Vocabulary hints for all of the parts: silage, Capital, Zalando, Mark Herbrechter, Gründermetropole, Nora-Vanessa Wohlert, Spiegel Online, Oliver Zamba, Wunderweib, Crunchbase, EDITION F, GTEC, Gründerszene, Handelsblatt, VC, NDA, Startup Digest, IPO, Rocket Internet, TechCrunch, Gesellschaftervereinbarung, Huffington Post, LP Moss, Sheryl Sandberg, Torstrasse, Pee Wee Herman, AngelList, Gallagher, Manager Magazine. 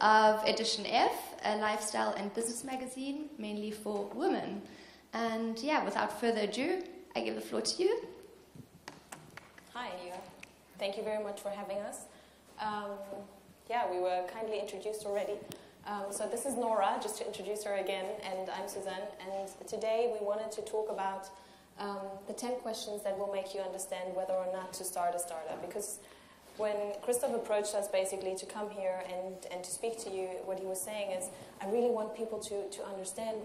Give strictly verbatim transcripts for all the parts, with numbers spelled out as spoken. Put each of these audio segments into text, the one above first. of Edition F, a lifestyle and business magazine, mainly for women. And yeah, without further ado, I give the floor to you. Hi, thank you very much for having us. Um, yeah, we were kindly introduced already. Um, so this is Nora, just to introduce her again, and I'm Suzanne. And today we wanted to talk about um, the ten questions that will make you understand whether or not to start a startup. Because when Christoph approached us basically to come here and, and to speak to you, what he was saying is, I really want people to, to understand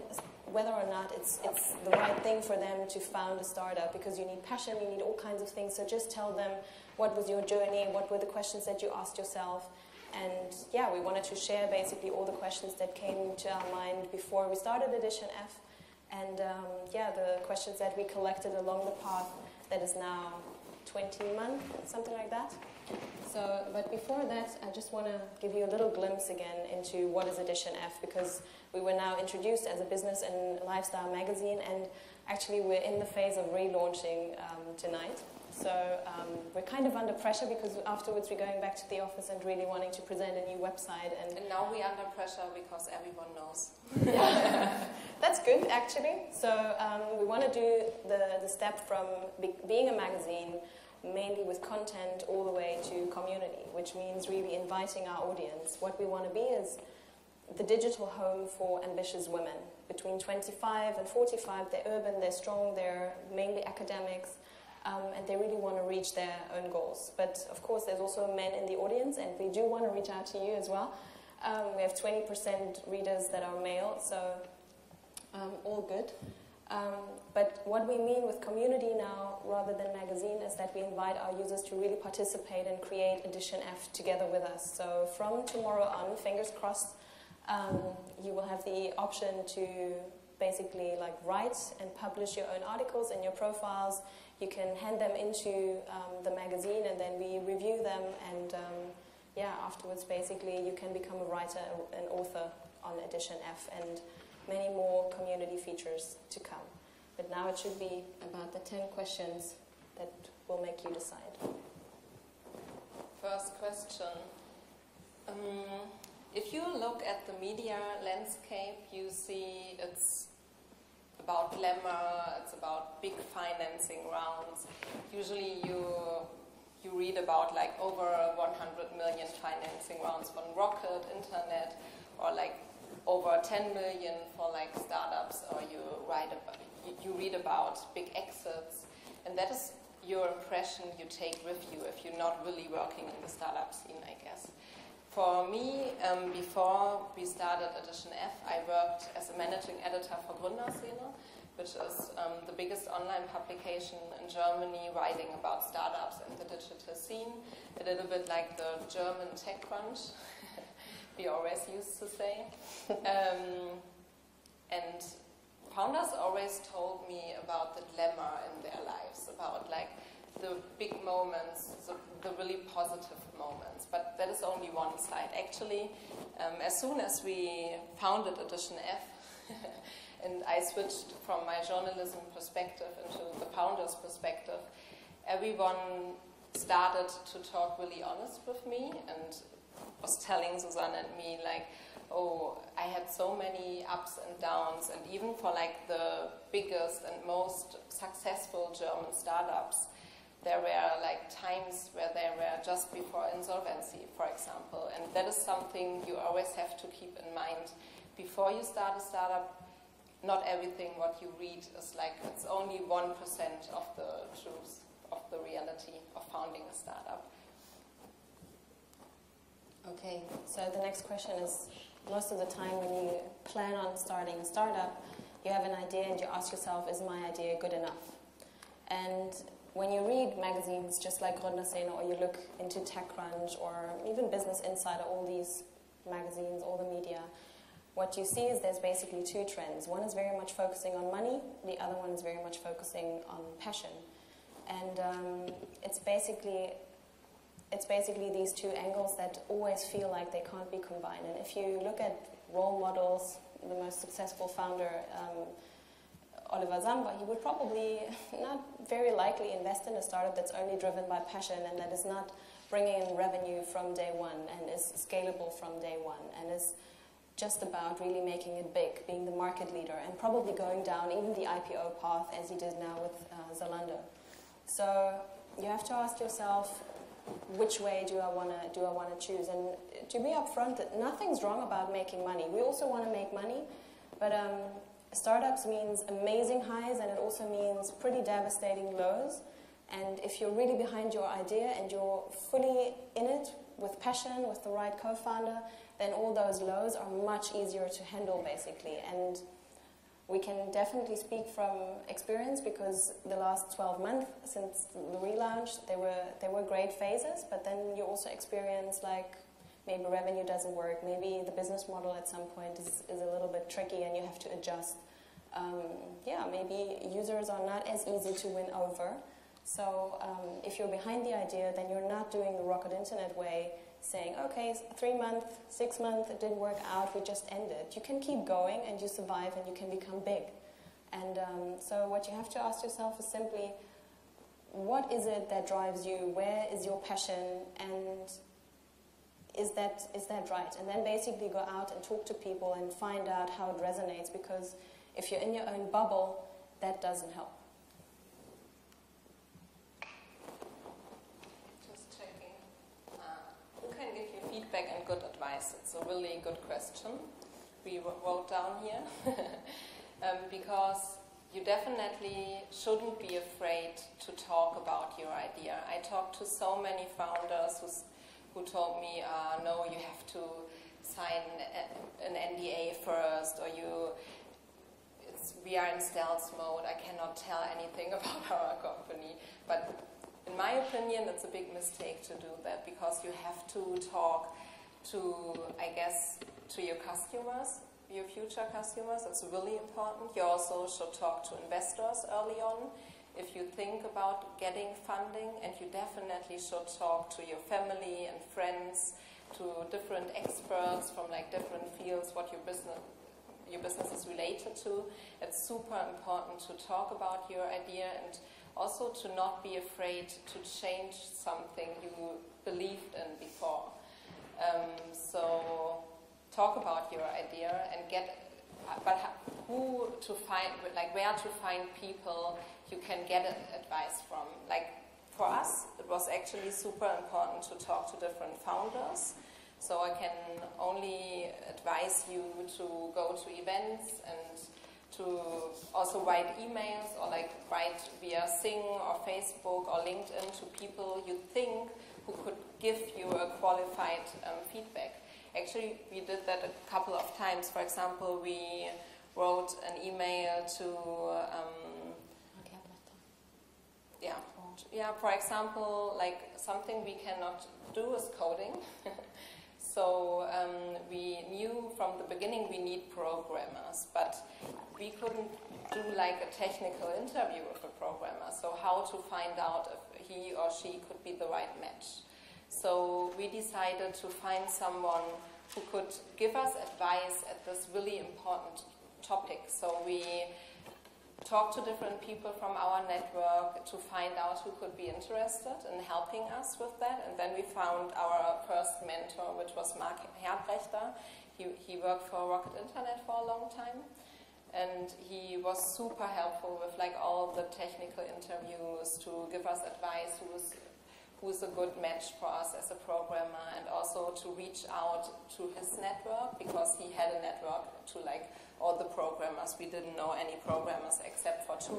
whether or not it's, it's the right thing for them to found a startup, because you need passion, you need all kinds of things. So just tell them what was your journey, what were the questions that you asked yourself. And yeah, we wanted to share basically all the questions that came to our mind before we started Edition F. And um, yeah, the questions that we collected along the path that is now twenty months, something like that. So, but before that, I just want to give you a little glimpse again into what is Edition F, because we were now introduced as a business and lifestyle magazine, and actually we're in the phase of relaunching um, tonight. So um, we're kind of under pressure, because afterwards we're going back to the office and really wanting to present a new website. And, and now we're under pressure because everyone knows. That's good, actually. So um, we want to do the, the step from be being a magazine, mainly with content, all the way to community, which means really inviting our audience. What we want to be is the digital home for ambitious women. Between twenty-five and forty-five, they're urban, they're strong, they're mainly academics, um, and they really want to reach their own goals. But of course, there's also men in the audience, and we do want to reach out to you as well. Um, we have twenty percent readers that are male, so um, all good. Um, but what we mean with community now, rather than magazine, is that we invite our users to really participate and create Edition F together with us. So from tomorrow on, fingers crossed, um, you will have the option to basically like write and publish your own articles and your profiles. You can hand them into um, the magazine, and then we review them, and um, yeah, afterwards basically you can become a writer, an author on Edition F, and many more community features to come. But now it should be about the ten questions that will make you decide. First question. Um, if you look at the media landscape, you see it's about glamour, it's about big financing rounds. Usually you, you read about like over one hundred million financing rounds from Rocket Internet, or like over ten million for like startups, or you write about, you read about big exits, and that is your impression you take with you if you're not really working in the startup scene, I guess. For me, um, before we started Edition F, I worked as a managing editor for Gründerszene, which is um, the biggest online publication in Germany, writing about startups and the digital scene, a little bit like the German TechCrunch. We always used to say. Um, and founders always told me about the glamour in their lives, about like the big moments, the, the really positive moments. But that is only one side. Actually, um, as soon as we founded Edition F, and I switched from my journalism perspective into the founder's perspective, everyone started to talk really honest with me, and was telling Suzanne and me like, oh, I had so many ups and downs, and even for like the biggest and most successful German startups, there were like times where they were just before insolvency, for example, and that is something you always have to keep in mind before you start a startup. Not everything what you read is like, it's only one percent of the truth, of the reality of founding a startup. Okay, so the next question is, most of the time when you plan on starting a startup, you have an idea and you ask yourself, is my idea good enough? And when you read magazines just like Gründerszene, or you look into TechCrunch or even Business Insider, all these magazines, all the media, what you see is there's basically two trends. One is very much focusing on money, the other one is very much focusing on passion. And um, it's basically It's basically these two angles that always feel like they can't be combined. And if you look at role models, the most successful founder, um, Oliver Zamba, he would probably not very likely invest in a startup that's only driven by passion and that is not bringing in revenue from day one and is scalable from day one and is just about really making it big, being the market leader, and probably going down even the I P O path as he did now with uh, Zalando. So you have to ask yourself, which way do I want to do I want to choose? And to be upfront, that nothing's wrong about making money. We also want to make money, but um, startups means amazing highs, and it also means pretty devastating lows. And if you're really behind your idea and you're fully in it with passion, with the right co-founder, then all those lows are much easier to handle, basically. And we can definitely speak from experience, because the last twelve months since the relaunch, there were, there were great phases, but then you also experience, like, maybe revenue doesn't work, maybe the business model at some point is, is a little bit tricky and you have to adjust. Um, yeah, maybe users are not as easy to win over. So um, if you're behind the idea, then you're not doing the Rocket Internet way, saying, okay, three months, six months, it didn't work out, we just ended. You can keep going and you survive and you can become big. And um, so what you have to ask yourself is simply, what is it that drives you? Where is your passion? And is that, is that right? And then basically go out and talk to people and find out how it resonates, because if you're in your own bubble, that doesn't help. Feedback and good advice. It's a really good question we wrote down here. um, because you definitely shouldn't be afraid to talk about your idea. I talked to so many founders who's, who told me, uh, no, you have to sign an N D A first, or you, it's, we are in stealth mode, I cannot tell anything about our company. But in my opinion, it's a big mistake to do that, because you have to talk to, I guess, to your customers, your future customers. It's really important. You also should talk to investors early on if you think about getting funding, and you definitely should talk to your family and friends, to different experts from like different fields, what your business, your business is related to. It's super important to talk about your idea, and also to not be afraid to change something you believed in before. Um, so talk about your idea and get, but who to find, like where to find people you can get advice from. Like for us, it was actually super important to talk to different founders. So I can only advise you to go to events and to also write emails, or like write via Sing or Facebook or LinkedIn to people you think who could give you a qualified um, feedback. Actually, we did that a couple of times. For example, we wrote an email to, um, yeah, yeah. For example, like something we cannot do is coding. So um, we knew from the beginning we need programmers, but we couldn't do like a technical interview with a programmer. So how to find out if he or she could be the right match. So we decided to find someone who could give us advice at this really important topic. So we talked to different people from our network to find out who could be interested in helping us with that. And then we found our first mentor, which was Mark Herbrechter. He, he worked for Rocket Internet for a long time. And he was super helpful with like all the technical interviews to give us advice who's, who's a good match for us as a programmer, and also to reach out to his network, because he had a network to like all the programmers. We didn't know any programmers except for two,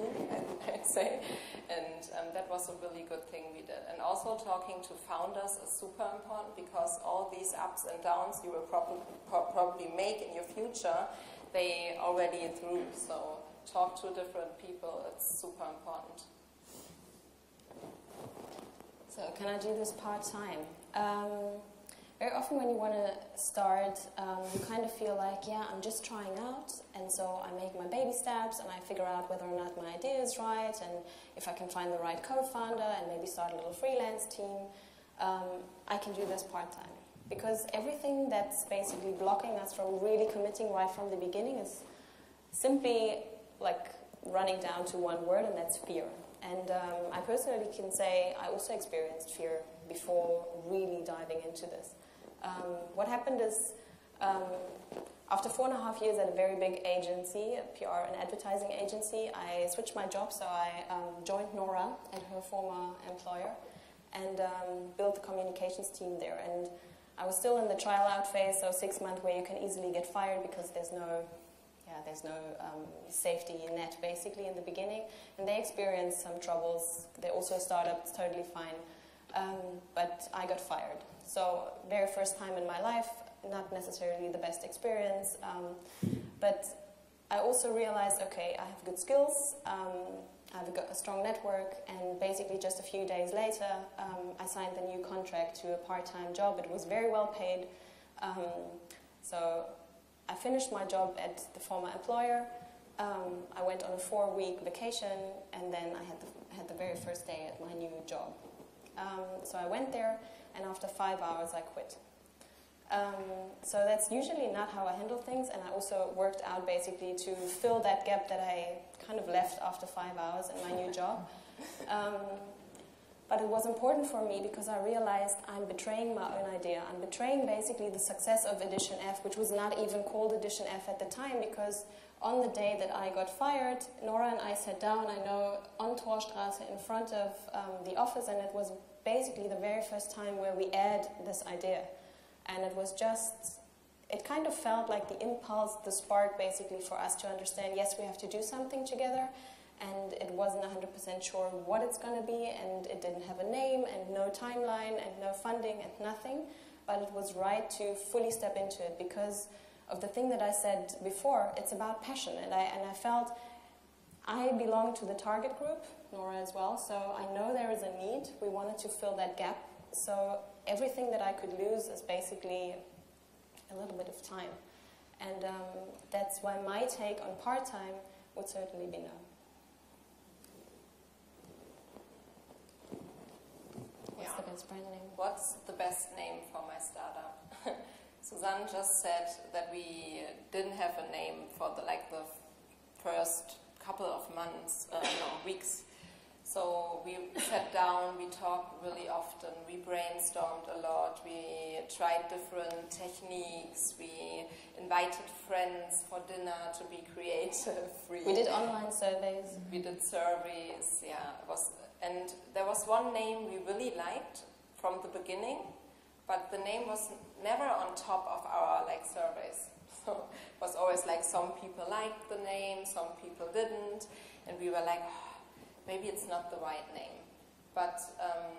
I'd say. And um, that was a really good thing we did. And also talking to founders is super important, because all these ups and downs you will probably, pro probably make in your future, they already through. So talk to different people, it's super important. So can I do this part-time? Um, Very often when you want to start, um, you kind of feel like, yeah, I'm just trying out, and so I make my baby steps, and I figure out whether or not my idea is right, and if I can find the right co-founder, and maybe start a little freelance team, um, I can do this part-time. Because everything that's basically blocking us from really committing right from the beginning is simply like running down to one word, and that's fear. And um, I personally can say I also experienced fear before really diving into this. Um, what happened is, um, after four and a half years at a very big agency, a P R and advertising agency, I switched my job, so I um, joined Nora at her former employer and um, built the communications team there. And I was still in the trial out phase, so six months where you can easily get fired because there's no, yeah, there's no um, safety net basically in the beginning. And they experienced some troubles. They're also a startup, it's totally fine. Um, but I got fired. So very first time in my life, not necessarily the best experience. Um, but I also realized, okay, I have good skills. Um, I've got a strong network, and basically just a few days later, um, I signed the new contract to a part-time job. It was very well paid. Um, so I finished my job at the former employer. Um, I went on a four-week vacation, and then I had the, had the very first day at my new job. Um, so I went there, and after five hours, I quit. Um, so that's usually not how I handle things, and I also worked out basically to fill that gap that I kind of left after five hours in my new job. Um, but it was important for me because I realized I'm betraying my own idea. I'm betraying basically the success of Edition F, which was not even called Edition F at the time, because on the day that I got fired, Nora and I sat down, I know, on Torstrasse in front of um, the office, and it was basically the very first time where we aired this idea. And it was just, it kind of felt like the impulse, the spark basically for us to understand, yes, we have to do something together. And it wasn't one hundred percent sure what it's going to be, and it didn't have a name, and no timeline, and no funding, and nothing. But it was right to fully step into it because of the thing that I said before, it's about passion. And I, and I felt I belong to the target group, Nora as well, so I know there is a need. We wanted to fill that gap. So everything that I could lose is basically a little bit of time. And um, that's why my take on part-time would certainly be no. What's yeah. the best brand name? What's the best name for my startup? Suzanne just said that we didn't have a name for the, like, the first couple of months, uh, no, weeks. So we sat down, we talked really often, we brainstormed a lot, we tried different techniques, we invited friends for dinner to be creative. Free. We did online surveys. We did surveys, yeah. It was, and there was one name we really liked from the beginning, but the name was never on top of our like surveys. So it was always like some people liked the name, some people didn't, and we were like, oh, maybe it's not the right name, but um,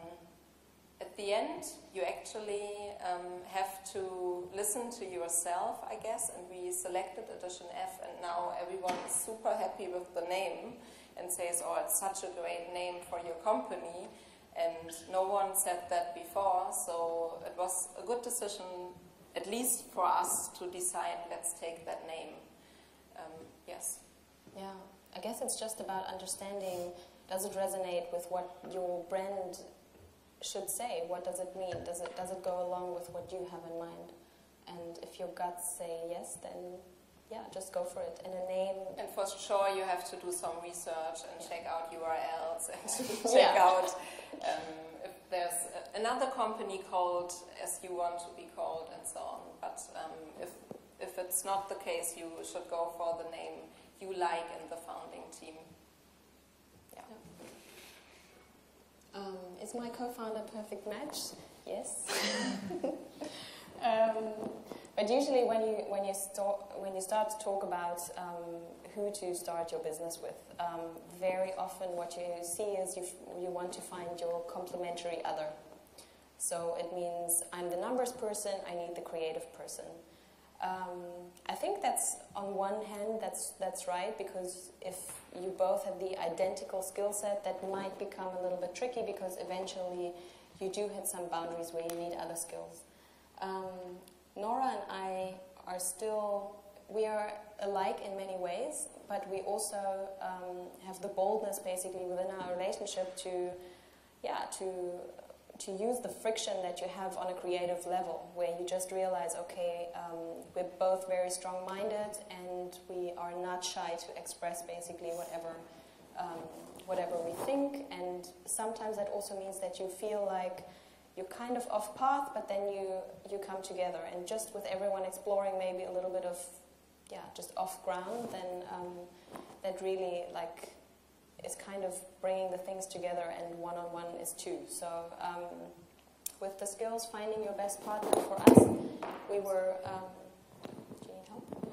at the end, you actually um, have to listen to yourself, I guess, and we selected Edition F, and now everyone is super happy with the name and says, oh, it's such a great name for your company, and no one said that before, so it was a good decision, at least for us, to decide, let's take that name. Um, yes. Yeah, I guess it's just about understanding, does it resonate with what your brand should say? What does it mean? Does it, does it go along with what you have in mind? And if your guts say yes, then yeah, just go for it. And a name... And for sure you have to do some research and yeah. check out U R Ls and check yeah. out um, if there's another company called as you want to be called and so on. But um, if, if it's not the case, you should go for the name you like and the founding team. Yeah. yeah. Um, is my co-founder a perfect match? Yes. um, but usually, when you when you start when you start to talk about um, who to start your business with, um, very often what you see is you f you want to find your complementary other. So it means I'm the numbers person. I need the creative person. Um, I think that's on one hand that's that's right, because if you both have the identical skill set, that might become a little bit tricky because eventually you do hit some boundaries where you need other skills. Um, Nora and I are still we are alike in many ways, but we also um, have the boldness basically within our relationship to yeah to. to use the friction that you have on a creative level, where you just realize, okay, um, we're both very strong-minded and we are not shy to express basically whatever, um, whatever we think. And sometimes that also means that you feel like you're kind of off path, but then you, you come together. And just with everyone exploring maybe a little bit of, yeah, just off ground, then um, that really, like, is kind of bringing the things together, and one-on-one is two. So um, with the skills, finding your best partner for us, we were, um, do you need help?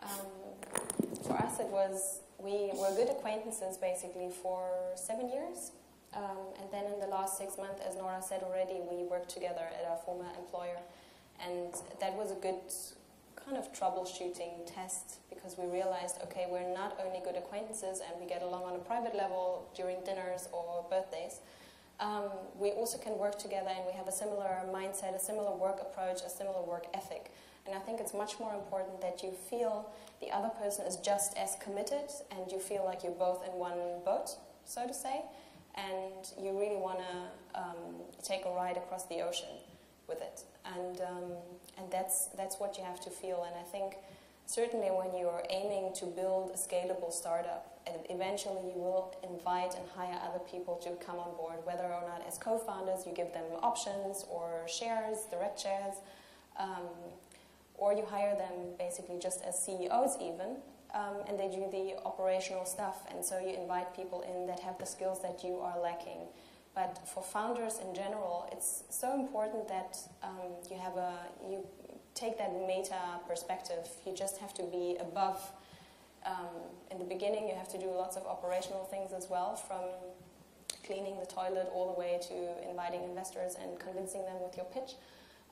Um, for us it was, we were good acquaintances basically for seven years. Um, and then in the last six months, as Nora said already, we worked together at our former employer. And that was a good kind of troubleshooting test, because we realized, okay, we're not only good acquaintances and we get along on a private level during dinners or birthdays, um, we also can work together, and we have a similar mindset, a similar work approach, a similar work ethic. And I think it's much more important that you feel the other person is just as committed, and you feel like you're both in one boat, so to say, and you really want to um, take a ride across the ocean with it. And, um, and that's, that's what you have to feel. And I think certainly when you're aiming to build a scalable startup, and eventually you will invite and hire other people to come on board, whether or not as co-founders you give them options or shares, direct shares, um, or you hire them basically just as C E Os even, um, and they do the operational stuff. And so you invite people in that have the skills that you are lacking. But for founders in general, it's so important that um, you have a, you take that meta perspective. You just have to be above. Um, in the beginning, you have to do lots of operational things as well, from cleaning the toilet all the way to inviting investors and convincing them with your pitch.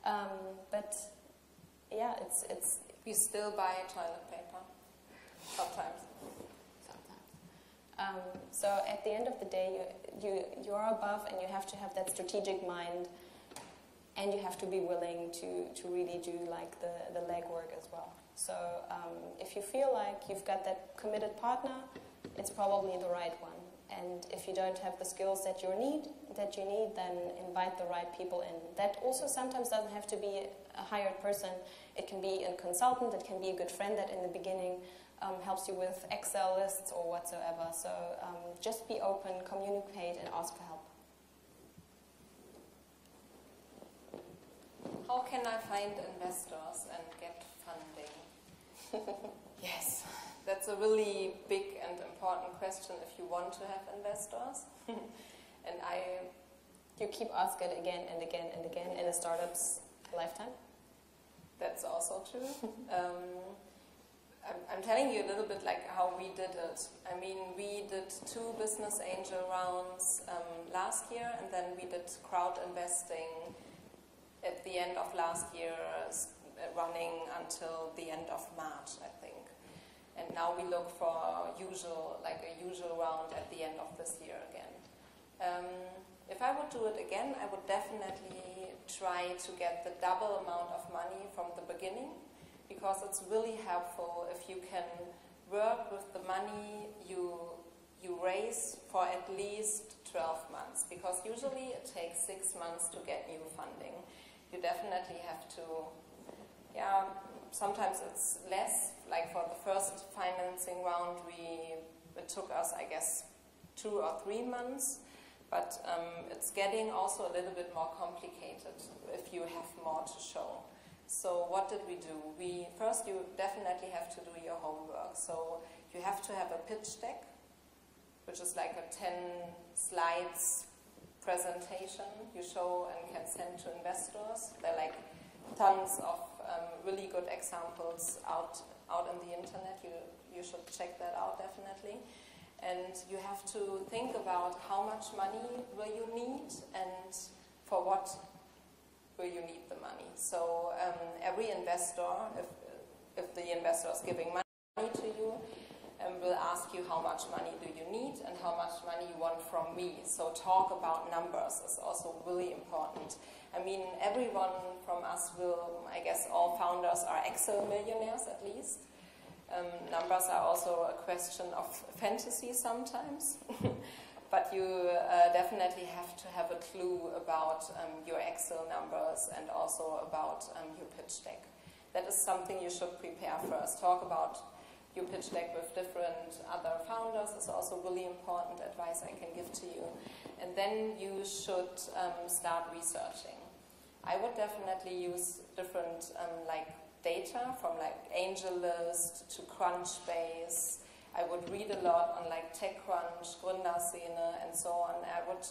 Um, but yeah, it's it's. We still buy toilet paper sometimes. Um, so at the end of the day, you, you, you are above, and you have to have that strategic mind, and you have to be willing to, to really do like the, the legwork as well. So um, if you feel like you've got that committed partner, it's probably the right one. And if you don't have the skills that you need, that you need, then invite the right people in. That also sometimes doesn't have to be a hired person. It can be a consultant, it can be a good friend that in the beginning Um, helps you with Excel lists or whatsoever. So um, just be open, communicate, and ask for help. How can I find investors and get funding? Yes, that's a really big and important question if you want to have investors. And I, you keep asking it again and again and again in a startup's lifetime. That's also true. um, I'm telling you a little bit like how we did it. I mean, we did two business angel rounds um, last year, and then we did crowd investing at the end of last year, running until the end of March, I think. And now we look for our usual, like a usual round at the end of this year again. Um, if I would do it again, I would definitely try to get the double amount of money from the beginning, because it's really helpful if you can work with the money you, you raise for at least twelve months, because usually it takes six months to get new funding. You definitely have to, yeah, sometimes it's less, like for the first financing round, we, it took us, I guess, two or three months, but um, it's getting also a little bit more complicated if you have more to show. So what did we do? We, first, you definitely have to do your homework. So you have to have a pitch deck, which is like a ten slides presentation you show and can send to investors. There are like tons of um, really good examples out, out on the internet. You, you should check that out definitely. And you have to think about how much money will you need and for what will you need the money. So um, every investor, if, if the investor is giving money to you, um, will ask you how much money do you need and how much money you want from me. So talk about numbers is also really important. I mean, everyone from us will, I guess all founders are Excel millionaires at least. Um, numbers are also a question of fantasy sometimes. But you uh, definitely have to have a clue about um, your Excel numbers and also about um, your pitch deck. That is something you should prepare first. Talk about you pitch deck with different other founders is also really important advice I can give to you. And then you should um, start researching. I would definitely use different um, like data from like AngelList to Crunchbase. I would read a lot on like TechCrunch, Gründerszene, and so on. I would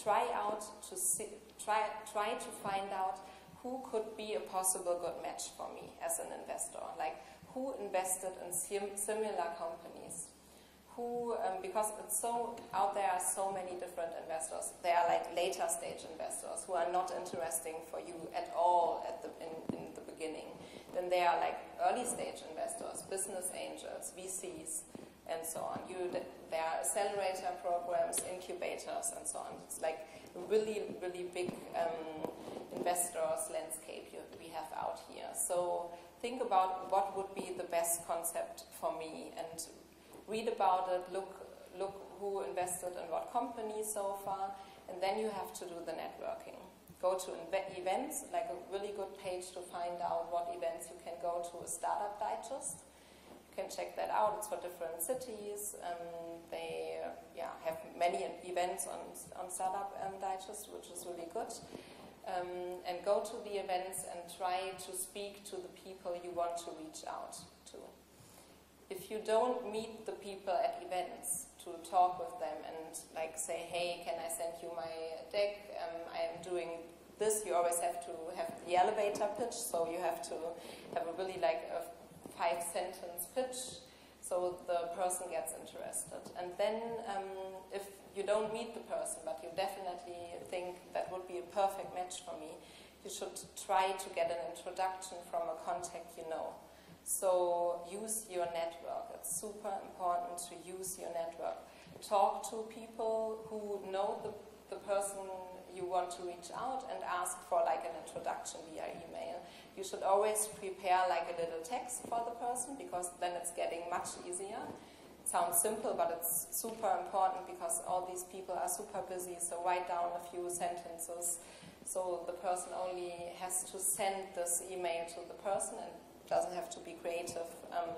try out to see, try try to find out who could be a possible good match for me as an investor. Like who invested in sim similar companies. Who, um, because it's so, out there are so many different investors. They are like later stage investors who are not interesting for you at all at the, in, in the beginning. Then they are like early stage investors, business angels, V Cs, and so on. You, there are accelerator programs, incubators, and so on. It's like a really, really big um, investors landscape you, we have out here. So think about what would be the best concept for me and read about it, look, look who invested in what company so far, and then you have to do the networking. Go to events, like a really good page to find out what events you can go to is Startup Digest. You can check that out, it's for different cities. Um, they yeah, have many events on, on Startup um, Digest, which is really good. Um, and go to the events and try to speak to the people you want to reach out to. If you don't meet the people at events to talk with them and like say, hey, can I send you my deck? Um, I am doing this. You always have to have the elevator pitch, so you have to have a really like a five sentence pitch so the person gets interested. And then um, if you don't meet the person, but you definitely think that would be a perfect match for me, you should try to get an introduction from a contact you know. So use your network. It's super important to use your network. Talk to people who know the, the person you want to reach out and ask for like an introduction via email. You should always prepare like a little text for the person because then it's getting much easier. It sounds simple, but it's super important because all these people are super busy, so write down a few sentences. So the person only has to send this email to the person and doesn't have to be creative. Um,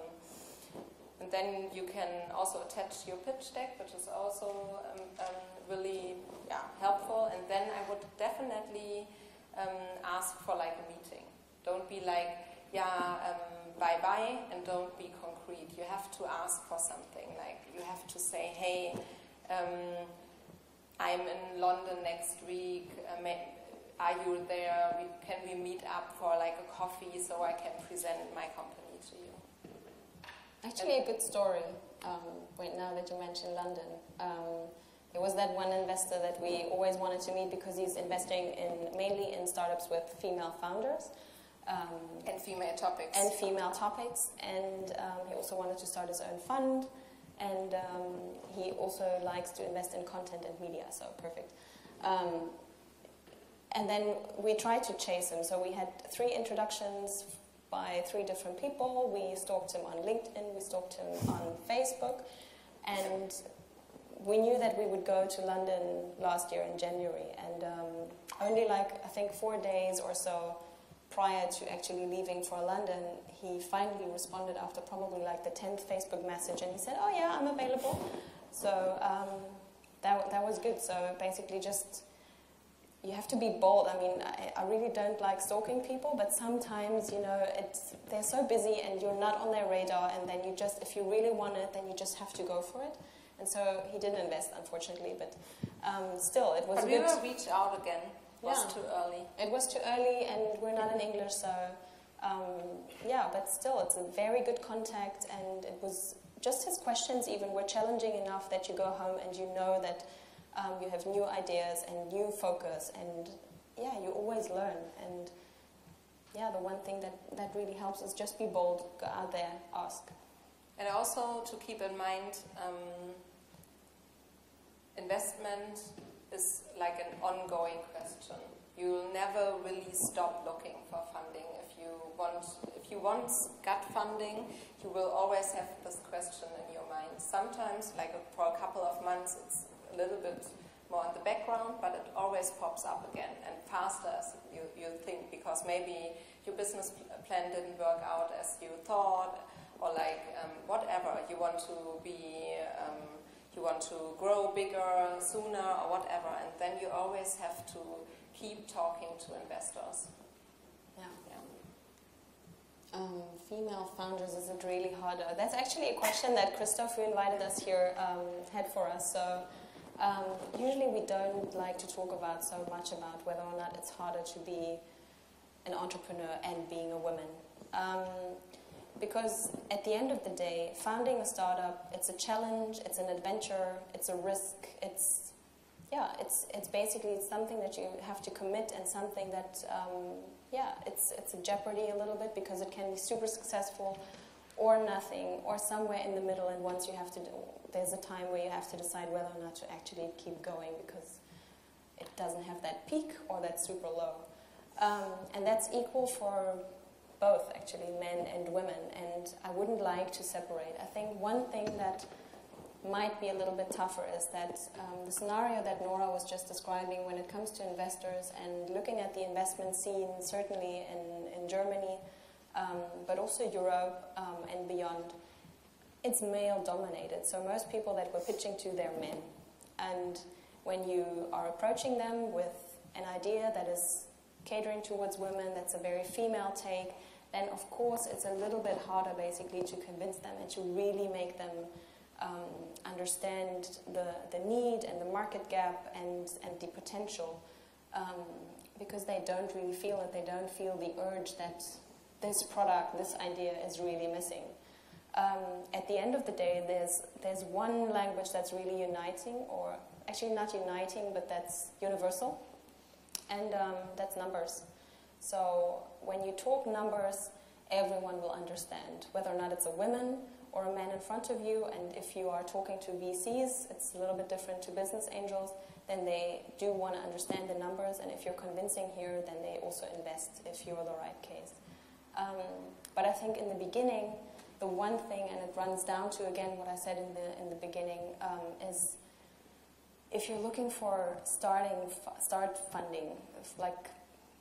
and then you can also attach your pitch deck, which is also um, um, really yeah, helpful. And then I would definitely um, ask for like a meeting. Don't be like, yeah, bye-bye, um, and don't be concrete. You have to ask for something. Like you have to say, hey, um, I'm in London next week. Uh, Are you there? We, can we meet up for like a coffee so I can present my company to you? Actually, and a good story um, right now that you mentioned London. Um, there was that one investor that we always wanted to meet because he's investing in mainly in startups with female founders. Um, and female topics. And female topics. And um, he also wanted to start his own fund. And um, he also likes to invest in content and media, so perfect. Um, And then we tried to chase him. So we had three introductions by three different people. We stalked him on LinkedIn, we stalked him on Facebook, and we knew that we would go to London last year in January. And um, only like, I think, four days or so prior to actually leaving for London, he finally responded after probably like the tenth Facebook message, and he said, oh yeah, I'm available. So um, that, that was good. So basically just... You have to be bold. I mean, I, I really don't like stalking people, but sometimes, you know, it's, they're so busy and you're not on their radar, and then you just, if you really want it, then you just have to go for it. And so he didn't invest, unfortunately, but um, still, it was but good. But we were reached out again. It was yeah. too early. It was too early, and we're not in English, so, um, yeah, but still, it's a very good contact, and it was just his questions even were challenging enough that you go home and you know that Um, you have new ideas and new focus, and yeah, you always learn. And yeah, the one thing that, that really helps is just be bold, go out there, ask. And also to keep in mind, um, investment is like an ongoing question. You'll never really stop looking for funding. If you want, if you want gut funding, you will always have this question in your mind. Sometimes, like a, for a couple of months, it's a little bit more in the background, but it always pops up again and faster as you, you think, because maybe your business plan didn't work out as you thought, or like um, whatever, you want to be, um, you want to grow bigger, sooner, or whatever, and then you always have to keep talking to investors. Yeah. yeah. Um, female founders, is it really harder? That's actually a question that Christoph, who invited us here, um, had for us. So. Um, usually we don't like to talk about so much about whether or not it's harder to be an entrepreneur and being a woman. Um, because at the end of the day, founding a startup, it's a challenge, it's an adventure, it's a risk, it's, yeah, it's, it's basically something that you have to commit and something that, um, yeah, it's, it's a jeopardy a little bit because it can be super successful or nothing, or somewhere in the middle, and once you have to do, there's a time where you have to decide whether or not to actually keep going because it doesn't have that peak or that super low. Um, and that's equal for both, actually, men and women, and I wouldn't like to separate. I think one thing that might be a little bit tougher is that um, the scenario that Nora was just describing when it comes to investors and looking at the investment scene, certainly in, in Germany, Um, but also Europe um, and beyond, it's male-dominated. So most people that we're pitching to, they're men. And when you are approaching them with an idea that is catering towards women, that's a very female take, then of course it's a little bit harder basically to convince them and to really make them um, understand the, the need and the market gap and, and the potential. Um, because they don't really feel it, they don't feel the urge that this product, this idea is really missing. Um, at the end of the day, there's, there's one language that's really uniting, or actually not uniting, but that's universal, and um, that's numbers. So when you talk numbers, everyone will understand, whether or not it's a woman or a man in front of you, and if you are talking to V Cs, it's a little bit different to business angels, then they do want to understand the numbers, and if you're convincing here, then they also invest if you're the right case. Um, but I think in the beginning, the one thing, and it runs down to, again, what I said in the, in the beginning, um, is if you're looking for starting, start funding, like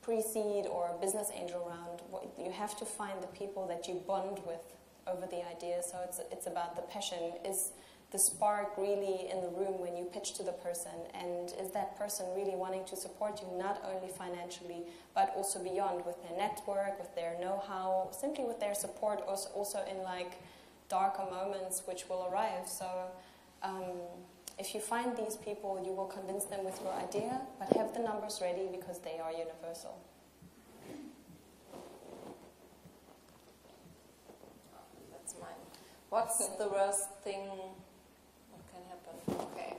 pre-seed or business angel round, you have to find the people that you bond with over the idea. So it's, it's about the passion. Is the spark really in the room when you pitch to the person? And is that person really wanting to support you, not only financially, but also beyond, with their network, with their know-how, simply with their support, also, also in like darker moments which will arrive. So um, if you find these people, you will convince them with your idea, but have the numbers ready because they are universal. That's mine. What's the worst thing can happen? Okay,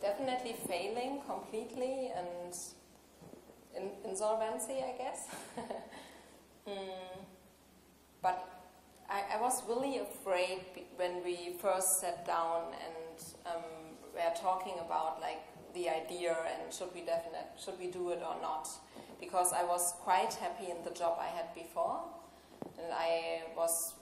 definitely failing completely and in, insolvency, I guess. mm. But I, I was really afraid when we first sat down and um, were talking about like the idea and should we definite, should we do it or not? Because I was quite happy in the job I had before, and I was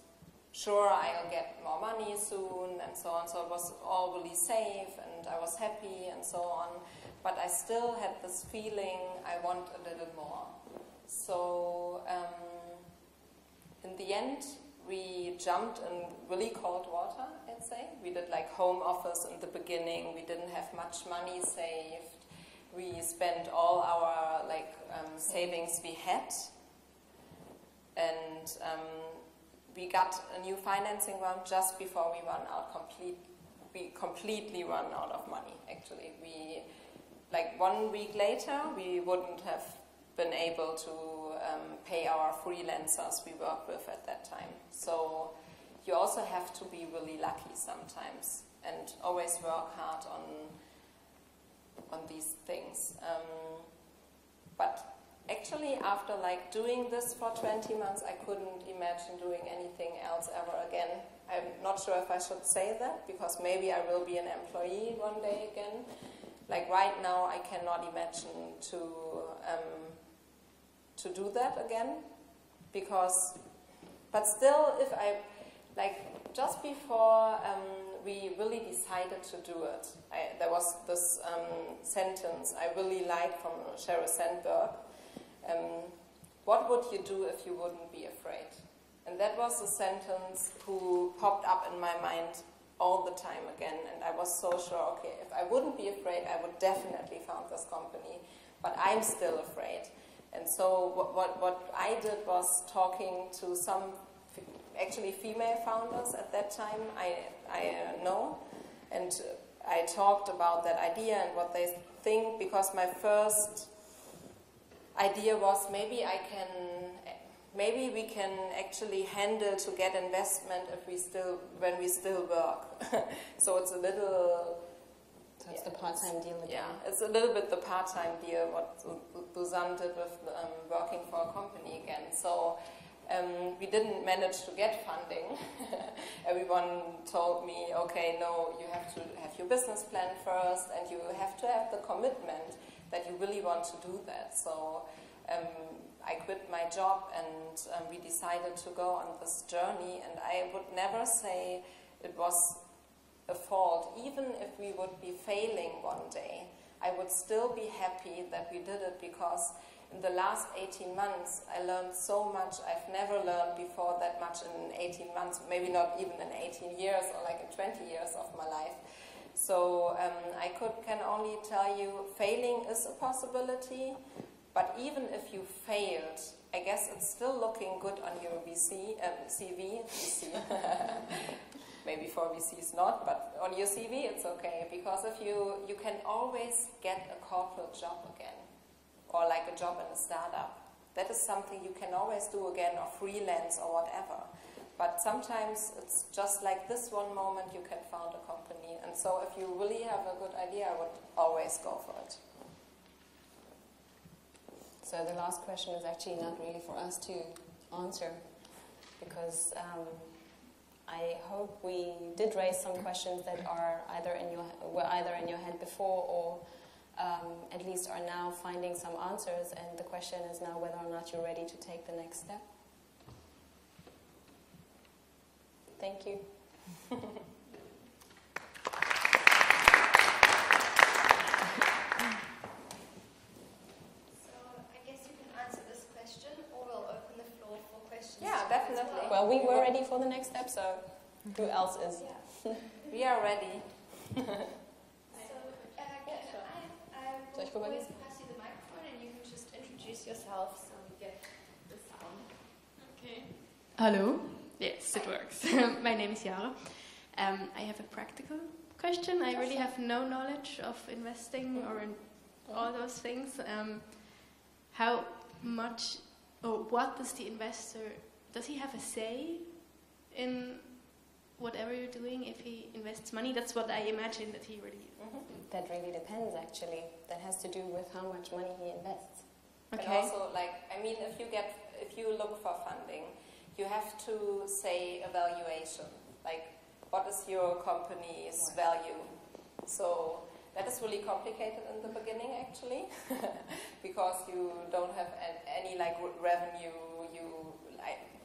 sure I'll get more money soon and so on, so it was all really safe and I was happy and so on, but I still had this feeling I want a little more. So um, in the end we jumped in really cold water, I'd say. We did like home office in the beginning, we didn't have much money saved, we spent all our like um, savings we had, and um, we got a new financing round just before we run out complete. We completely run out of money. Actually, we like one week later we wouldn't have been able to um, pay our freelancers we worked with at that time. So you also have to be really lucky sometimes, and always work hard on on these things. Um, but. Actually, after like doing this for twenty months, I couldn't imagine doing anything else ever again. I'm not sure if I should say that, because maybe I will be an employee one day again. Like right now, I cannot imagine to um, to do that again, because. But still, if I like just before um, we really decided to do it, I, there was this um, sentence I really liked from Sheryl Sandberg. Um, what would you do if you wouldn't be afraid? And that was the sentence who popped up in my mind all the time again, and I was so sure, okay, if I wouldn't be afraid, I would definitely found this company, but I'm still afraid. And so what, what, what I did was talking to some actually female founders at that time, I, I know, and I talked about that idea and what they think, because my first idea was maybe I can, maybe we can actually handle to get investment if we still, when we still work. So it's a little. So it's yeah, the part-time deal again. Yeah, it's a little bit the part-time deal what Susanne did with um, working for a company again. So um, we didn't manage to get funding. Everyone told me, okay, no, you have to have your business plan first, and you have to have the commitment that you really want to do that. So um, I quit my job, and um, we decided to go on this journey, and I would never say it was a fault. Even if we would be failing one day, I would still be happy that we did it, because in the last eighteen months I learned so much. I've never learned before that much in eighteen months, maybe not even in eighteen years or like in twenty years of my life. So um, I could, can only tell you failing is a possibility, but even if you failed, I guess it's still looking good on your V C, um, C V. V C. Maybe for V Cs not, but on your C V it's okay, because if you, you can always get a corporate job again, or like a job in a startup. That is something you can always do again, or freelance or whatever. But sometimes it's just like this one moment you can found a company. And so if you really have a good idea, I would always go for it. So the last question is actually not really for us to answer, because um, I hope we did raise some questions that are either in your, were either in your head before, or um, at least are now finding some answers, and the question is now whether or not you're ready to take the next step. Thank you. Well, we were ready for the next step, so who else is? Yeah. We are ready. So, uh, I, I will always pass you the microphone, and you can just introduce yourself so we get the sound. Okay. Hello. Yes, it works. My name is Yara. Um, I have a practical question. I really have no knowledge of investing or in all those things. Um, how much or what does the investor? Does he have a say in whatever you're doing if he invests money? That's what I imagine that he really... Mm-hmm. That really depends, actually. That has to do with how much money he invests. Okay. But also, like, I mean, if you get, if you look for funding, you have to say a valuation. Like, what is your company's value? So that is really complicated in the beginning, actually, because you don't have any, like, revenue. You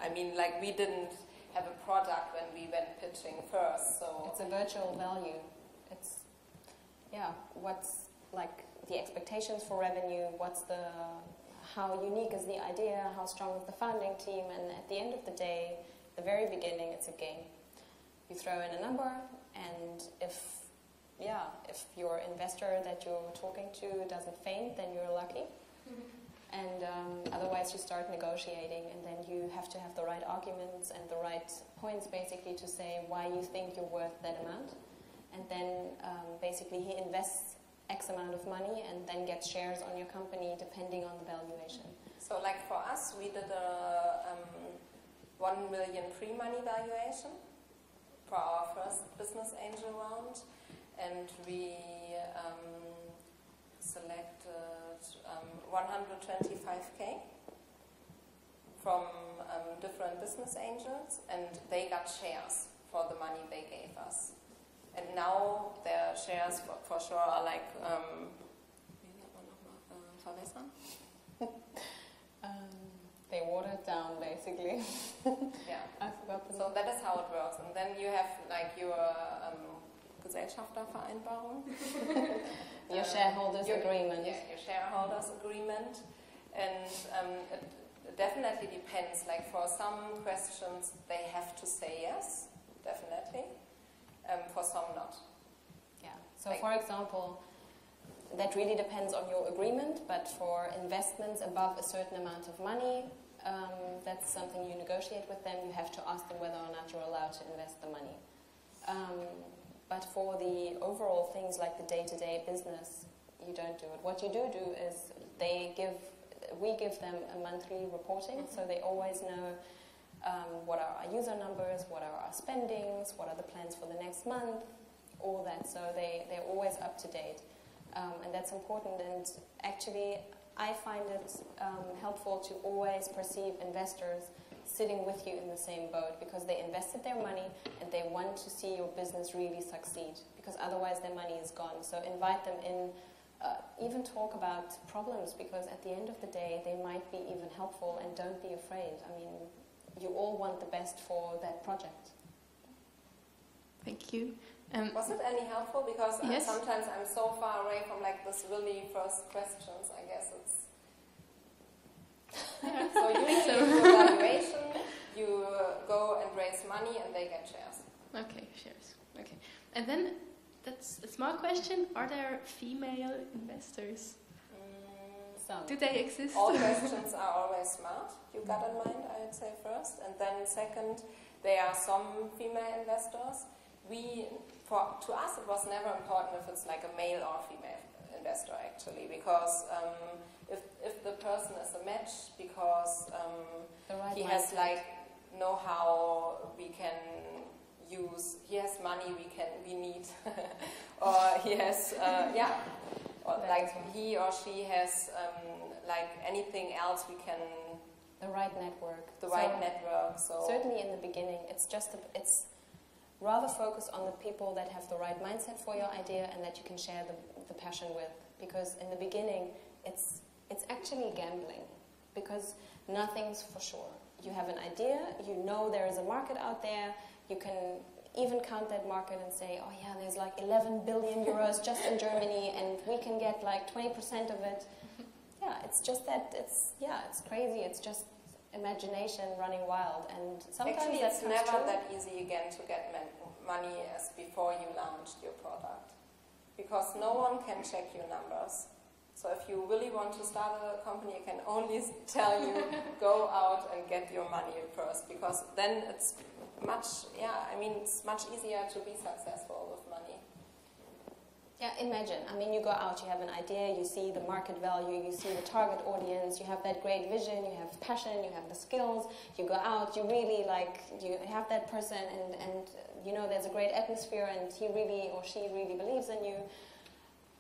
I mean, like, we didn't have a product when we went pitching first, so... It's a virtual value. It's, yeah, what's, like, the expectations for revenue, what's the... How unique is the idea, how strong is the founding team, and at the end of the day, the very beginning, it's a game. You throw in a number, and if, yeah, if your investor that you're talking to doesn't faint, then you're lucky. And um, otherwise you start negotiating, and then you have to have the right arguments and the right points, basically, to say why you think you're worth that amount. And then um, basically he invests X amount of money and then gets shares on your company depending on the valuation. So, like, for us, we did a um, one million pre-money valuation for our first business angel round, and we um, selected um, one hundred twenty-five K from um, different business angels, and they got shares for the money they gave us. And now their shares for, for sure are like... Um, um, they watered down, basically. Yeah. I forgot the So that is how it works. And then you have, like, your... Um, Gesellschaftervereinbarung. Your shareholders' your, agreement. Yeah, your shareholders' agreement. And um, it, It definitely depends. Like for some questions, they have to say yes, definitely. Um, for some, not. Yeah. So, like, for example, that really depends on your agreement. But for investments above a certain amount of money, um, that's something you negotiate with them. You have to ask them whether or not you're allowed to invest the money. Um, but for the overall things like the day-to-day business, you don't do it. What you do do is they give. We give them a monthly reporting, mm-hmm. so they always know um, what are our user numbers, what are our spendings, what are the plans for the next month, all that. So they, they're always up to date. Um, and that's important. And actually, I find it um, helpful to always perceive investors sitting with you in the same boat, because they invested their money and they want to see your business really succeed, because otherwise their money is gone. So invite them in. Uh, even talk about problems, because at the end of the day they might be even helpful, and don't be afraid. I mean, you all want the best for that project. Thank you. Um, Was it any helpful? Because yes. I'm, sometimes I'm so far away from like this really first questions, I guess it's... So usually so. You do evaluation, you go and raise money and they get shares. Okay, shares. Okay. And then... That's a small question. Are there female investors? Mm, some. Do they exist? All questions are always smart. You got in mind, I would say, first. And then second, there are some female investors. We, for, to us, it was never important if it's like a male or female investor, actually, because um, if, if the person is a match, because um, right he mindset. has like know-how, we can use, he has money we can we need, or he has uh, yeah, or like he or she has um, like anything else we can. The right network. The right so network. So certainly in the beginning, it's just a, it's rather focused on the people that have the right mindset for your idea and that you can share the, the passion with, because in the beginning it's it's actually gambling, because nothing's for sure. You have an idea, you know there is a market out there. You can even count that market and say, oh yeah, there's like eleven billion euros just in Germany, and we can get like twenty percent of it. Yeah, it's just that, it's, yeah, it's crazy. It's just imagination running wild. And sometimes actually, it's never true. that easy again to get money as before you launched your product, because no one can check your numbers. So if you really want to start a company, I can only tell you, go out and get your money first, because then it's much, yeah, I mean, it's much easier to be successful with money. Yeah, imagine. I mean, you go out, you have an idea, you see the market value, you see the target audience, you have that great vision, you have passion, you have the skills, you go out, you really, like, you have that person, and, and you know, there's a great atmosphere, and he really or she really believes in you.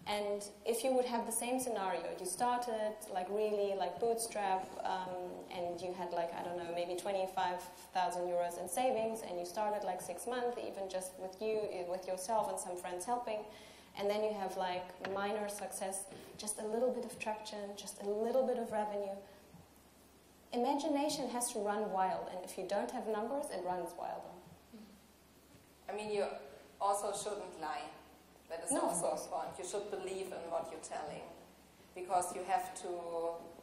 And if you would have the same scenario, you started like really like bootstrap, um, and you had like, I don't know, maybe twenty-five thousand euros in savings, and you started like six months, even just with you, with yourself and some friends helping, and then you have like minor success, just a little bit of traction, just a little bit of revenue. Imagination has to run wild, and if you don't have numbers, it runs wilder. I mean, you also shouldn't lie. That is also important. You should believe in what you're telling, because you have to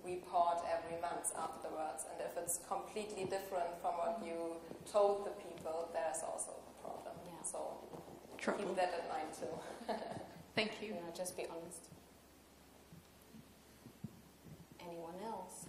report every month afterwards. And if it's completely different from what you told the people, there's also a problem. Yeah. So Trouble. keep that in mind too. Thank you. Yeah, just be honest. Anyone else?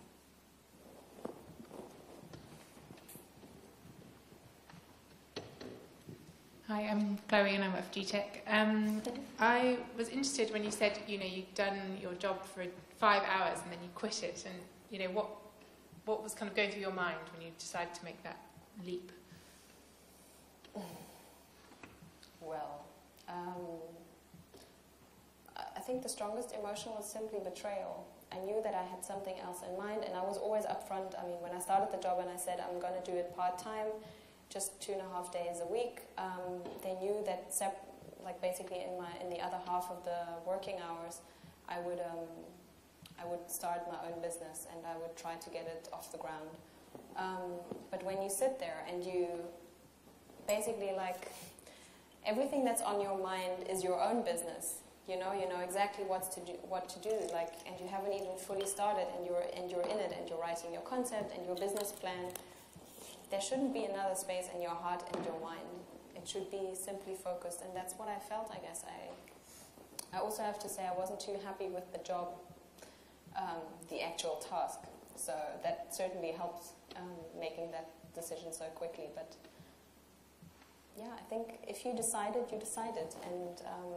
Hi, I'm Chloe and I'm of G TEC. Um, I was interested when you said, you know, you'd done your job for five hours and then you quit it, and, you know, what, what was kind of going through your mind when you decided to make that leap? Well, um, I think the strongest emotion was simply betrayal. I knew that I had something else in mind, and I was always upfront. I mean, when I started the job and I said I'm going to do it part-time, just two and a half days a week. Um, they knew that, sep like basically in my in the other half of the working hours, I would um, I would start my own business and I would try to get it off the ground. Um, but when you sit there and you basically like everything that's on your mind is your own business, You know, you know exactly what to do, what to do, like, and you haven't even fully started, and you're and you're in it, and you're writing your concept and your business plan. There shouldn't be another space in your heart and your mind. It should be simply focused, and that's what I felt. I guess I. I also have to say I wasn't too happy with the job, um, the actual task. So that certainly helped um, making that decision so quickly, but. Yeah, I think if you decided, you decided. And um,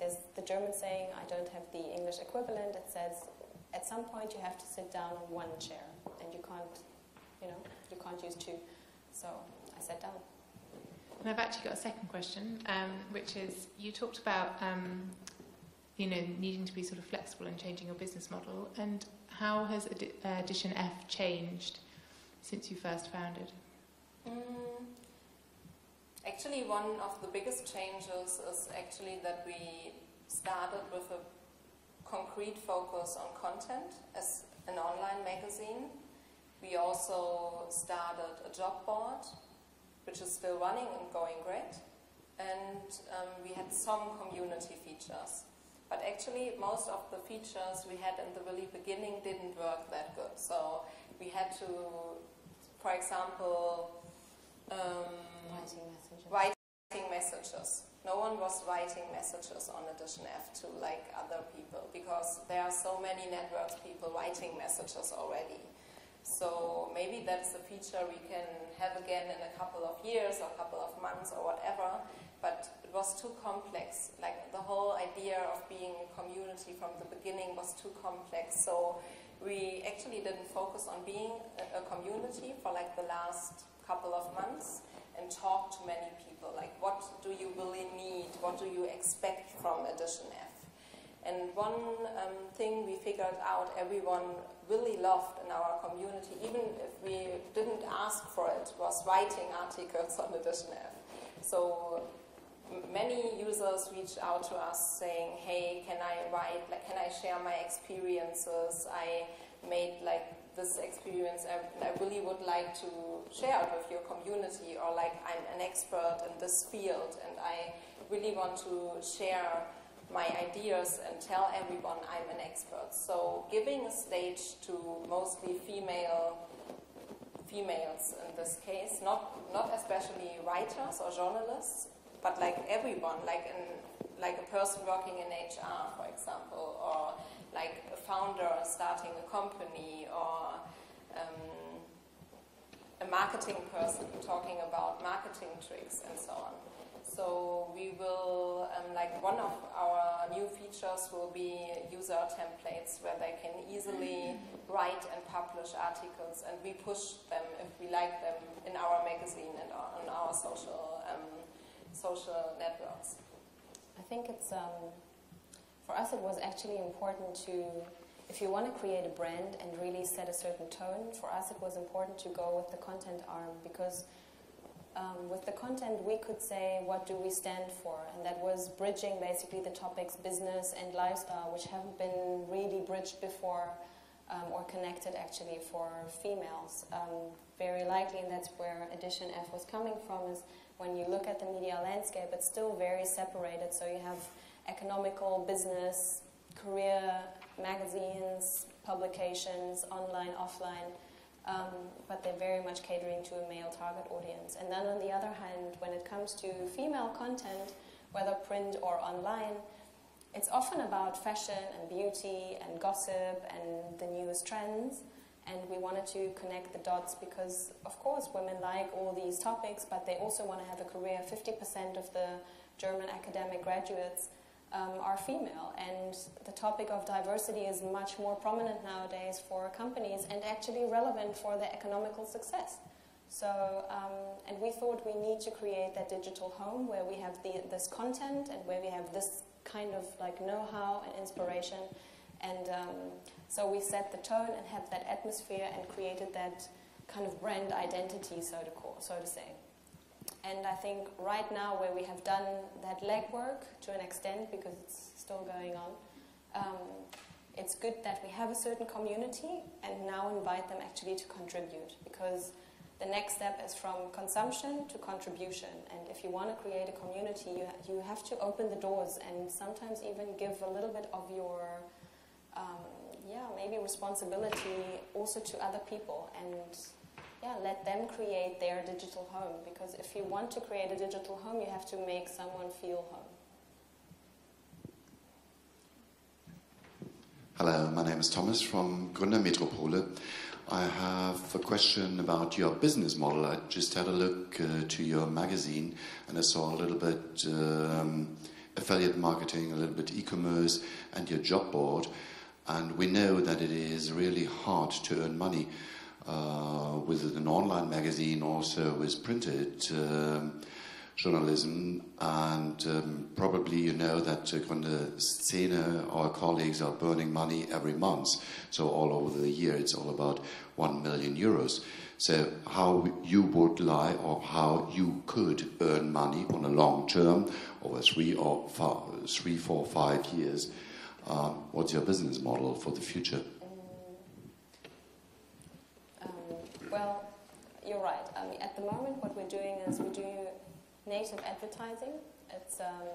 there's the German saying, I don't have the English equivalent, it says, at some point you have to sit down on one chair, and you can't, you know, you can't use two. So I sat down. And I've actually got a second question, um, which is, you talked about, um, you know, needing to be sort of flexible and changing your business model. And how has Edition F changed since you first founded? Mm. Actually, one of the biggest changes is actually that we started with a concrete focus on content as an online magazine. We also started a job board, which is still running and going great. And um, we had some community features. But actually, most of the features we had in the really beginning didn't work that good. So we had to, for example, um, writing messages. Writing messages. No one was writing messages on Edition F to like other people, because there are so many networks people writing messages already. So maybe that's a feature we can have again in a couple of years or a couple of months or whatever, but it was too complex. Like the whole idea of being a community from the beginning was too complex. So we actually didn't focus on being a community for like the last couple of months. And talk to many people, like what do you really need, what do you expect from Edition F. And one um, thing we figured out everyone really loved in our community, even if we didn't ask for it, was writing articles on Edition F. So many users reached out to us saying, hey, can I write, like, can I share my experiences, I made like this experience and I really would like to share it with your community, or like I'm an expert in this field and I really want to share my ideas and tell everyone I'm an expert. So giving a stage to mostly female females in this case, not not especially writers or journalists, but like everyone, like in like a person working in H R, for example, or like a founder starting a company, or um, a marketing person talking about marketing tricks and so on. So we will, um, like one of our new features will be user templates where they can easily write and publish articles, and we push them if we like them in our magazine and on our social, um, social networks. I think it's... Um For us, it was actually important to, if you want to create a brand and really set a certain tone, for us it was important to go with the content arm, because um, with the content we could say, what do we stand for? And that was bridging basically the topics business and lifestyle, which haven't been really bridged before um, or connected actually for females. Um, very likely, and that's where Edition F was coming from, is when you look at the media landscape, it's still very separated, so you have economical, business, career, magazines, publications, online, offline, um, but they're very much catering to a male target audience. And then on the other hand, when it comes to female content, whether print or online, it's often about fashion and beauty and gossip and the newest trends. And we wanted to connect the dots because, of course, women like all these topics, but they also want to have a career. fifty percent of the German academic graduates Um, are female, and the topic of diversity is much more prominent nowadays for companies and actually relevant for their economical success. So, um, and we thought we need to create that digital home where we have the, this content and where we have this kind of like know-how and inspiration. And um, so we set the tone and had that atmosphere and created that kind of brand identity, so to call, so to say. And I think right now where we have done that legwork to an extent, because it's still going on, um, it's good that we have a certain community and now invite them actually to contribute, because The next step is from consumption to contribution. And if you want to create a community, you, you have to open the doors and sometimes even give a little bit of your, um, yeah, maybe responsibility also to other people. And yeah, let them create their digital home. Because if you want to create a digital home, you have to make someone feel home. Hello, my name is Thomas from Gründermetropole. I have a question about your business model. I just had a look uh, to your magazine and I saw a little bit um, affiliate marketing, a little bit e-commerce and your job board. And we know that it is really hard to earn money uh, with an online magazine, also with printed um, journalism, and um, probably you know that Gründerszene, our colleagues, are burning money every month. So all over the year, it's all about one million euros. So how you would lie, or how you could earn money on a long term, over three or four, three, four, five years? Um, what's your business model for the future? Um, um, well, you're right. I mean, at the moment, what we're doing is we do native advertising. It's um,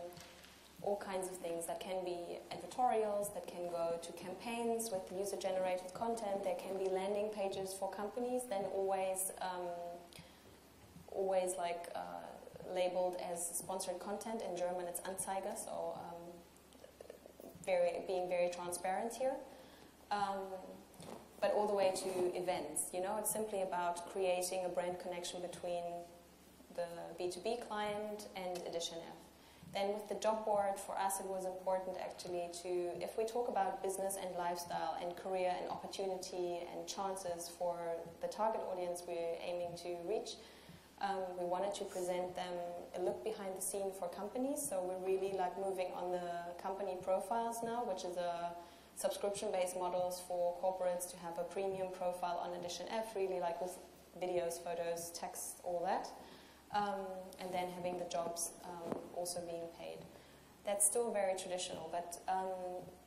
all kinds of things that can be editorials, that can go to campaigns with user-generated content, there can be landing pages for companies, then always um, always like uh, labeled as sponsored content. In German it's Anzeiger, so um, very, being very transparent here. Um, but all the way to events, you know, it's simply about creating a brand connection between the B two B client and Edition F. Then with the job board, for us it was important actually to, if we talk about business and lifestyle and career and opportunity and chances for the target audience we're aiming to reach, um, we wanted to present them a look behind the scene for companies. So we're really like moving on the company profiles now, which is a subscription-based models for corporates to have a premium profile on Edition F, really like with videos, photos, text, all that. Um, and then having the jobs um, also being paid. That's still very traditional, but um,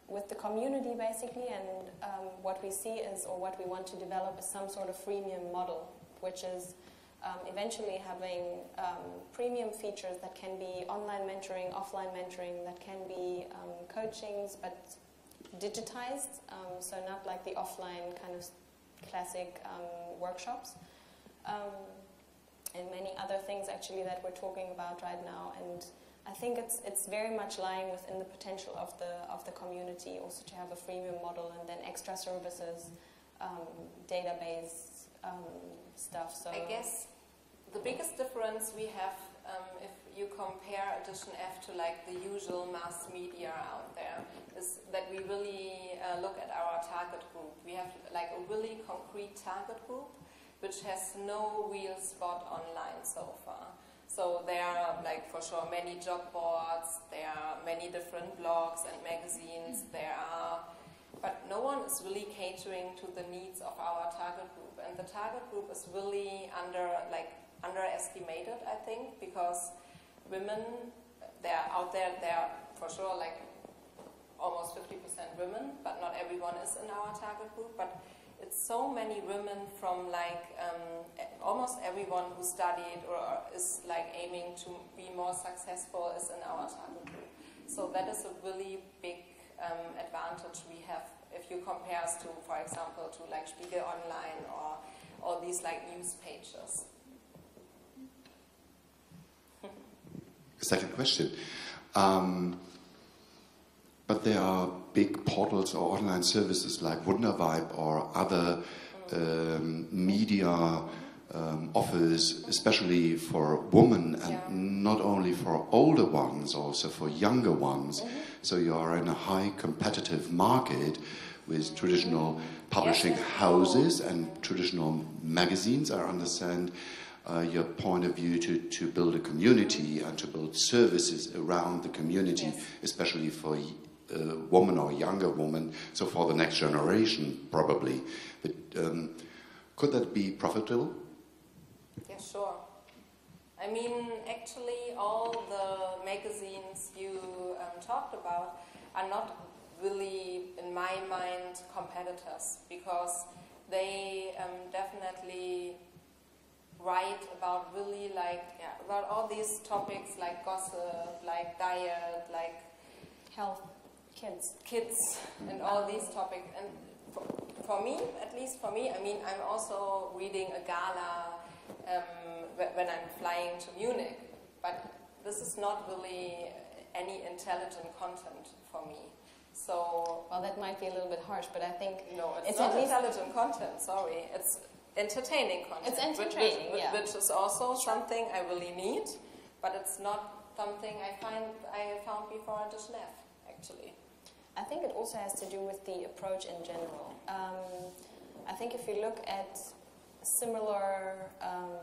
with the community basically, and um, what we see is, or what we want to develop is some sort of freemium model, which is um, eventually having um, premium features that can be online mentoring, offline mentoring, that can be um, coachings, but digitized, um, so not like the offline kind of classic um, workshops. Um, and many other things actually that we're talking about right now. And I think it's it's very much lying within the potential of the of the community also to have a freemium model and then extra services, um, database um, stuff. So I guess the biggest difference we have um, if you compare Edition F to like the usual mass media out there is that we really uh, look at our target group. We have like a really concrete target group which has no real spot online so far. So there are, like, for sure, many job boards, there are many different blogs and magazines, there are, but no one is really catering to the needs of our target group. And the target group is really under, like, underestimated, I think, because women, they're out there, they're for sure, like, almost fifty percent women, but not everyone is in our target group. But it's so many women from like um, almost everyone who studied or is like aiming to be more successful is in our target group. So that is a really big um, advantage we have if you compare us to, for example, to like Spiegel Online or all these like news pages. Second question. Um, But there are big portals or online services like Wunderweib or other um, media um, offers, especially for women, and yeah, not only for older ones, also for younger ones. Mm-hmm. So you are in a high competitive market with traditional publishing yes, houses and traditional magazines. I understand Uh, your point of view to, to build a community and to build services around the community, yes, especially for uh, women or younger women, so for the next generation probably. But um, could that be profitable? Yeah, sure. I mean, actually all the magazines you um, talked about are not really, in my mind, competitors, because they um, definitely write about really like, yeah, about all these topics like gossip, like diet, like health, kids, kids, and all these topics. And for, for me, at least for me, I mean, I'm also reading a gala um, when I'm flying to Munich, but this is not really any intelligent content for me. So, well, that might be a little bit harsh, but I think no, it's, it's not at intelligent content. Sorry, it's entertaining content. It's entertaining, which is, yeah. which is also something I really need, but it's not something I find I found before I just left. Actually, I think it also has to do with the approach in general. Um, I think if you look at similar, um,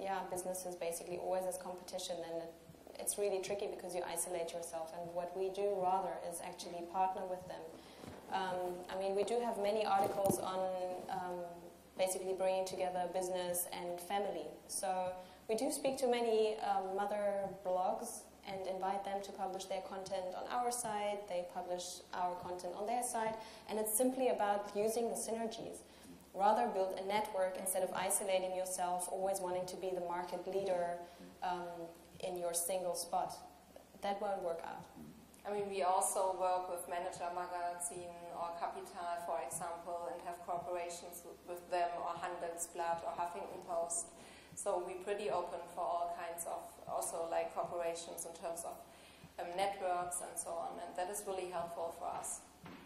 yeah, businesses basically always as competition, then it, it's really tricky because you isolate yourself, and what we do rather is actually partner with them. Um, I mean, we do have many articles on um, basically bringing together business and family. So we do speak to many um, mother blogs and invite them to publish their content on our site. They publish our content on their site, and it's simply about using the synergies. Rather build a network instead of isolating yourself, always wanting to be the market leader um, in your single spot. That won't work out. I mean, we also work with Manager Magazine or Capital, for example, and have corporations with them, or Handelsblatt or Huffington Post. So we're pretty open for all kinds of, also like corporations in terms of um, networks and so on, and that is really helpful for us.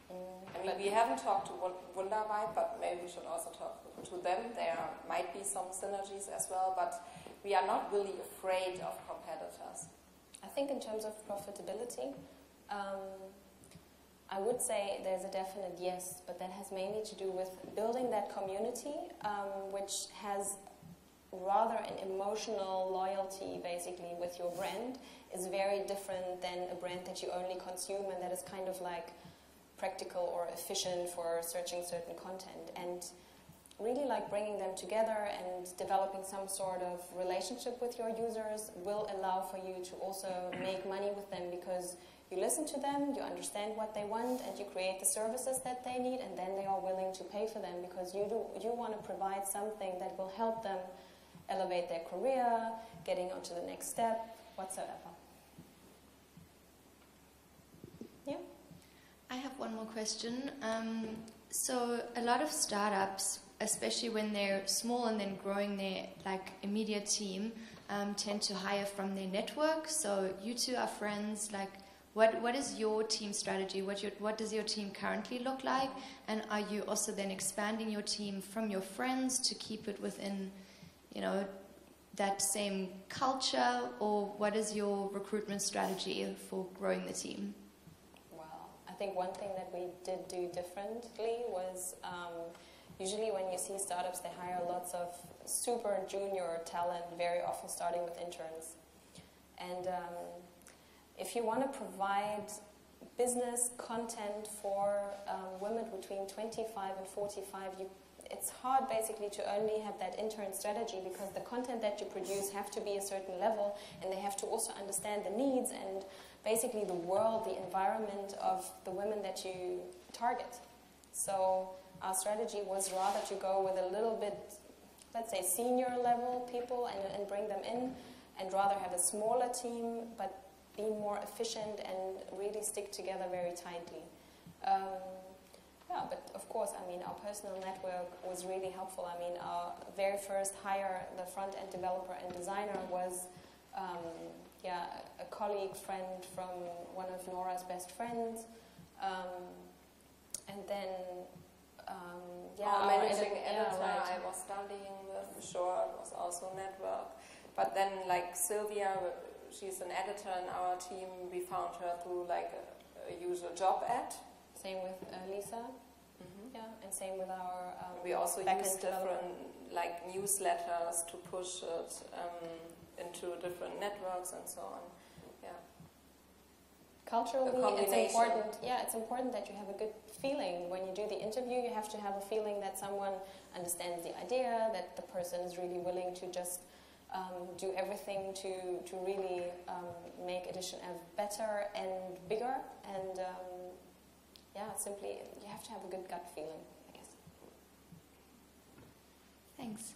Mm, I mean, we haven't talked to Wunderweib, but maybe we should also talk to them. There might be some synergies as well, but we are not really afraid of competitors. I think in terms of profitability, um, I would say there's a definite yes, but that has mainly to do with building that community, um, which has rather an emotional loyalty basically with your brand, is very different than a brand that you only consume and that is kind of like practical or efficient for searching certain content, and really like bringing them together and developing some sort of relationship with your users will allow for you to also make money with them, because you listen to them, you understand what they want, and you create the services that they need, and then they are willing to pay for them because you do you want to provide something that will help them elevate their career, getting onto the next step, whatsoever. Yeah? I have one more question. Um, so a lot of startups, especially when they're small and then growing their like immediate team, um, tend to hire from their network. So you two are friends. Like, what what is your team strategy? What your, what does your team currently look like? And are you also then expanding your team from your friends to keep it within, you know, that same culture? Or what is your recruitment strategy for growing the team? Well, I think one thing that we did do differently was um, usually when you see startups, they hire lots of super junior talent, very often starting with interns. And um, if you want to provide business content for um, women between twenty-five and forty-five, you it's hard basically to only have that intern strategy, because the content that you produce have to be a certain level, and they have to also understand the needs and basically the world, the environment of the women that you target. So our strategy was rather to go with a little bit, let's say, senior level people and, and bring them in, and rather have a smaller team but be more efficient and really stick together very tightly. Um, Yeah, but of course, I mean, our personal network was really helpful. I mean, our very first hire, the front-end developer and designer, was um, yeah, a colleague, friend from one of Nora's best friends. Um, and then, um, yeah, our managing editor, editor yeah, right. I was studying with, sure, it was also network. But then, like, Sylvia, she's an editor in our team. We found her through, like, a, a user job ad. Same with uh, Lisa, mm-hmm. yeah, and same with our um, we also use different like newsletters to push it um, into different networks and so on. Yeah, culturally, it's important. Yeah, it's important that you have a good feeling when you do the interview. You have to have a feeling that someone understands the idea, that the person is really willing to just um, do everything to to really um, make Edition F better and bigger and. Um, Yeah, simply, you have to have a good gut feeling, I guess. Thanks.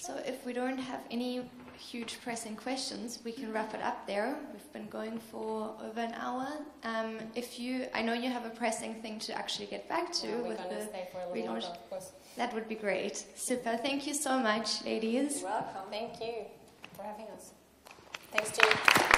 So if we don't have any huge pressing questions, we can wrap it up there. We've been going for over an hour. Um, if you, I know you have a pressing thing to actually get back to. Yeah, we're with gonna the, stay for a little while, of course. That would be great. Super. Thank you so much, ladies. You're welcome. Thank you for having us. Thanks to you.